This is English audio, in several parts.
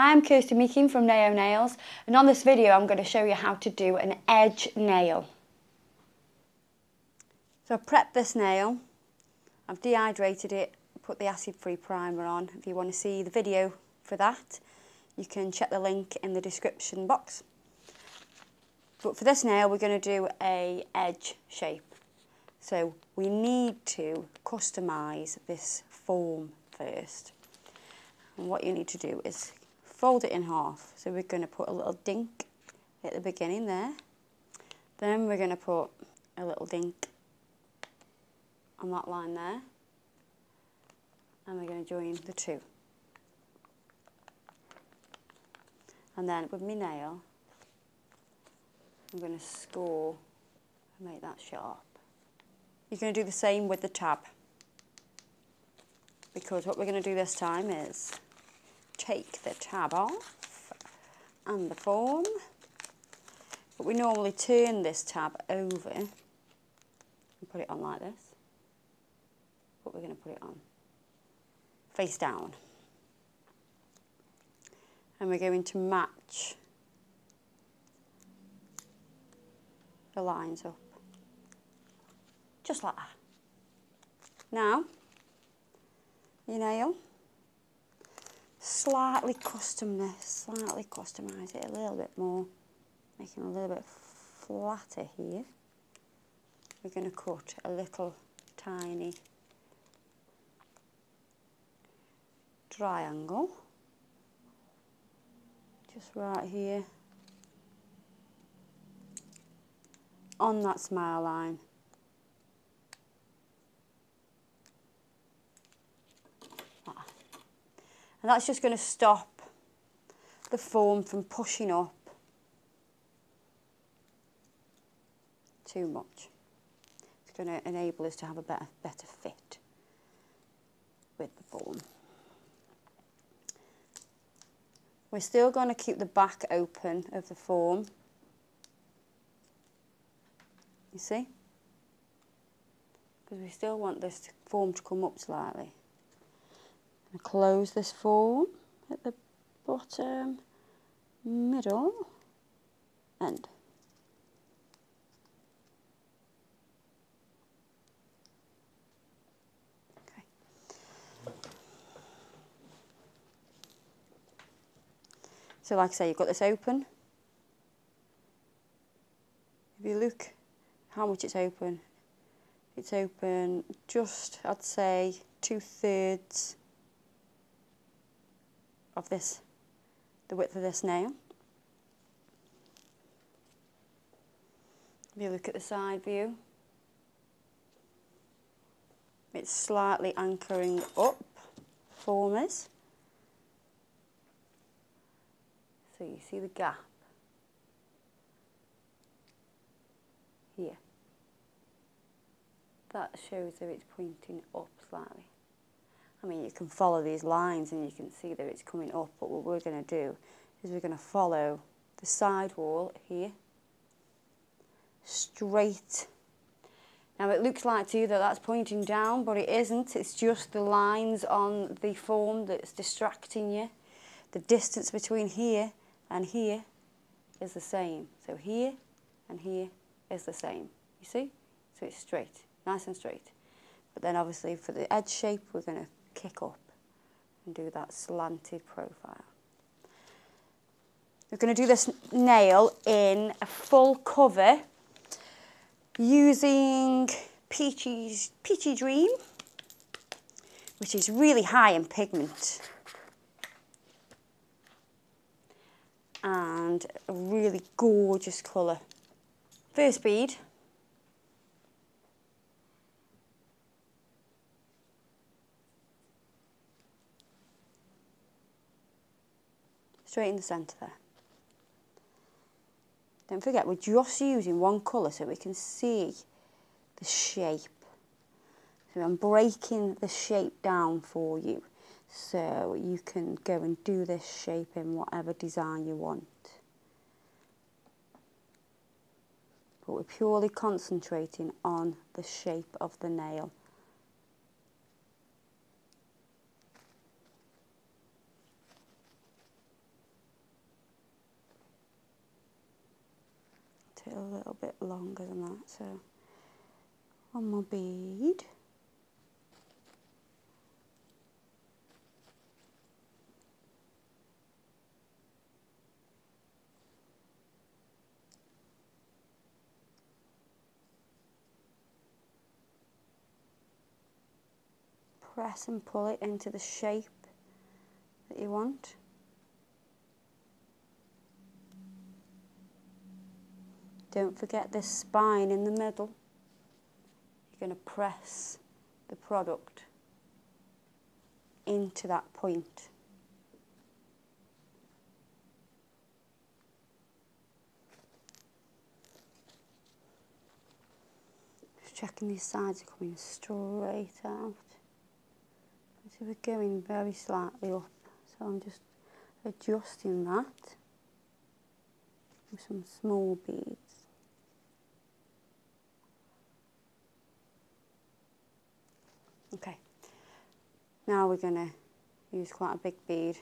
I'm Kirsty Meakin from Naio Nails, and on this video I'm going to show you how to do an edge nail. So I prepped this nail, I've dehydrated it, put the acid-free primer on. If you want to see the video for that, you can check the link in the description box. But for this nail we're going to do a edge shape. So we need to customise this form first. And what you need to do is fold it in half. So we're going to put a little dink at the beginning there. Then we're going to put a little dink on that line there. And we're going to join the two. And then with my nail, I'm going to score and make that sharp. You're going to do the same with the tab, because what we're going to do this time is take the tab off and the form, but we normally turn this tab over and put it on like this, but we're going to put it on face down, and we're going to match the lines up. Just like that. Now, your nail, slightly custom this, slightly customise it a little bit more, making it a little bit flatter here. We're going to cut a little tiny triangle, just right here, on that smile line. And that's just going to stop the form from pushing up too much. It's going to enable us to have a better fit with the form. We're still going to keep the back open of the form. You see? Because we still want this form to come up slightly. I'm going to close this form at the bottom, middle, end. Okay. So like I say, you've got this open. If you look how much it's open just, I'd say, 2/3 of this, the width of this nail. If you look at the side view, it's slightly anchoring up, form is. So you see the gap here. That shows that it's pointing up slightly. I mean, you can follow these lines and you can see that it's coming up, but what we're going to do is we're going to follow the side wall here, straight. Now it looks like to you that that's pointing down, but it isn't. It's just the lines on the form that's distracting you. The distance between here and here is the same. So here and here is the same, you see? So it's straight, nice and straight. But then obviously for the edge shape, we're going to kick up and do that slanted profile. We're going to do this nail in a full cover using Peachy's Peachy Dream, which is really high in pigment and a really gorgeous colour. First bead, straight in the centre there. Don't forget, we're just using one colour so we can see the shape. So I'm breaking the shape down for you so you can go and do this shape in whatever design you want. But we're purely concentrating on the shape of the nail. little bit longer than that. So one more bead. Press and pull it into the shape that you want. Don't forget this spine in the middle. You're going to press the product into that point. Just checking these sides are coming straight out. So we're going very slightly up, so I'm just adjusting that with some small beads. Okay, now we're going to use quite a big bead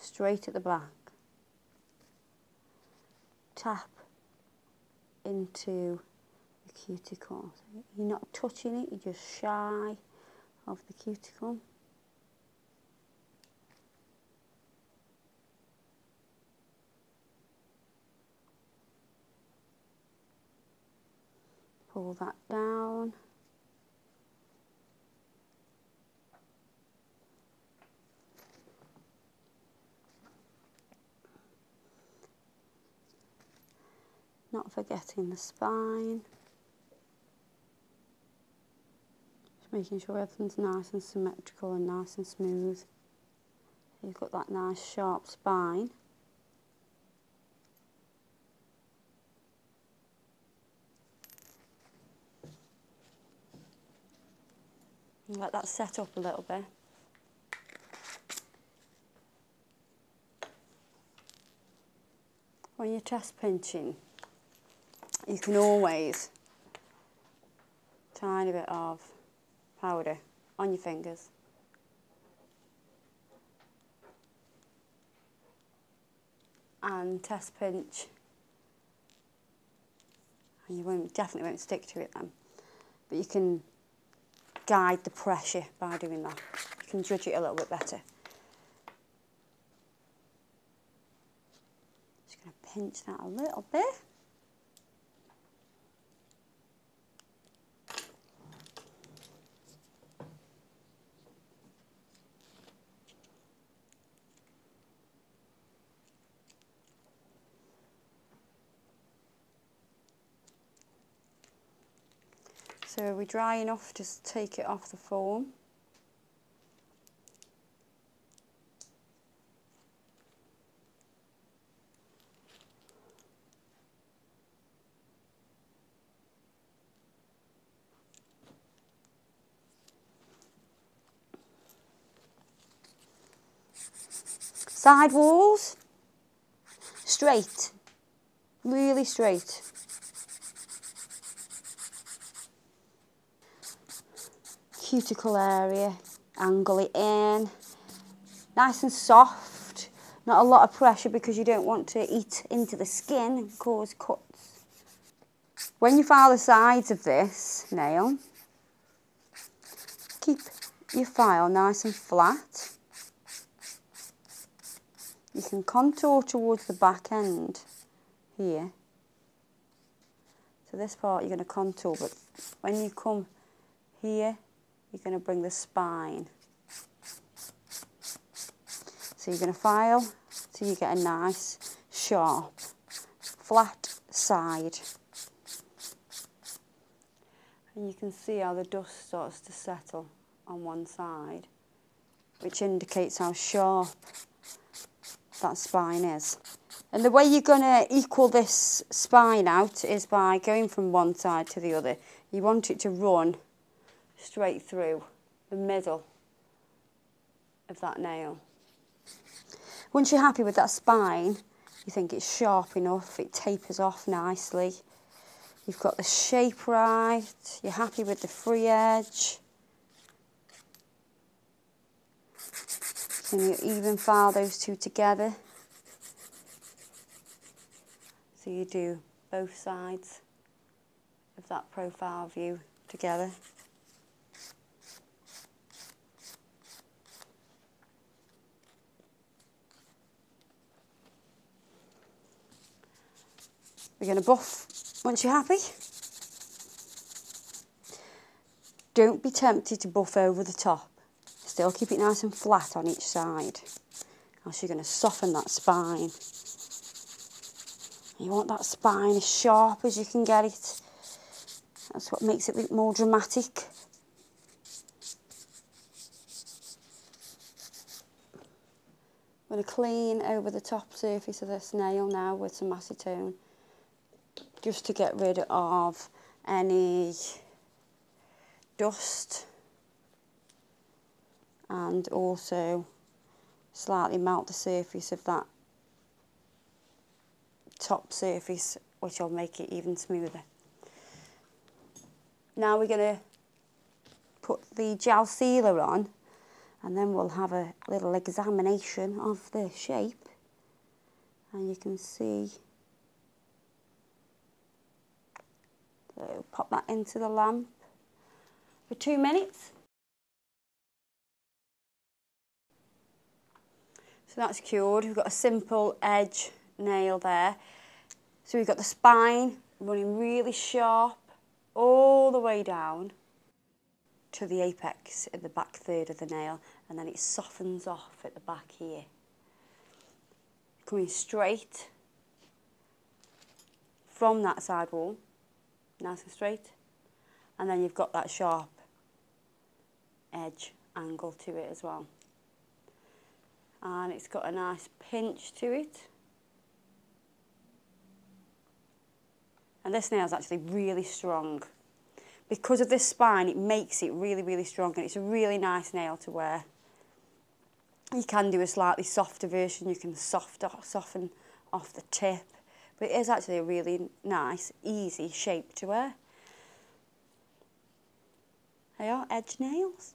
straight at the back, tap into the cuticle. So you're not touching it, you're just shy of the cuticle. Pull that down. Not forgetting the spine. Making sure everything's nice and symmetrical and nice and smooth. You've got that nice sharp spine. Let that set up a little bit. When you're chest pinching, you can always tiny bit of powder on your fingers. And test pinch. And you won't, definitely won't stick to it then. But you can guide the pressure by doing that. You can judge it a little bit better. Just going to pinch that a little bit. So are we dry enough to take it off the form? Side walls, straight, really straight. Cuticle area, angle it in, nice and soft, not a lot of pressure because you don't want to eat into the skin and cause cuts. When you file the sides of this nail, keep your file nice and flat. You can contour towards the back end here. So this part you're going to contour, but when you come here, you're going to bring the spine. So you're going to file till you get a nice, sharp, flat side. And you can see how the dust starts to settle on one side, which indicates how sharp that spine is. And the way you're going to equal this spine out is by going from one side to the other. You want it to run straight through the middle of that nail. Once you're happy with that spine, you think it's sharp enough, it tapers off nicely, you've got the shape right, you're happy with the free edge, and you even file those two together. So you do both sides of that profile view together. We're going to buff once you're happy. Don't be tempted to buff over the top. Still keep it nice and flat on each side. Else you're going to soften that spine. You want that spine as sharp as you can get it. That's what makes it look more dramatic. I'm going to clean over the top surface of this nail now with some acetone, just to get rid of any dust and also slightly melt the surface of that top surface, which will make it even smoother. Now we're going to put the gel sealer on and then we'll have a little examination of the shape, and you can see. So pop that into the lamp for 2 minutes. So that's cured. We've got a simple edge nail there. So we've got the spine running really sharp all the way down to the apex at the back third of the nail, and then it softens off at the back here. Coming straight from that side wall. Nice and straight, and then you've got that sharp edge angle to it as well, and it's got a nice pinch to it. And this nail is actually really strong because of this spine. It makes it really strong, and it's a really nice nail to wear. You can do a slightly softer version. You can soften off the tip. But it is actually a really nice, easy shape to wear. They are edge nails.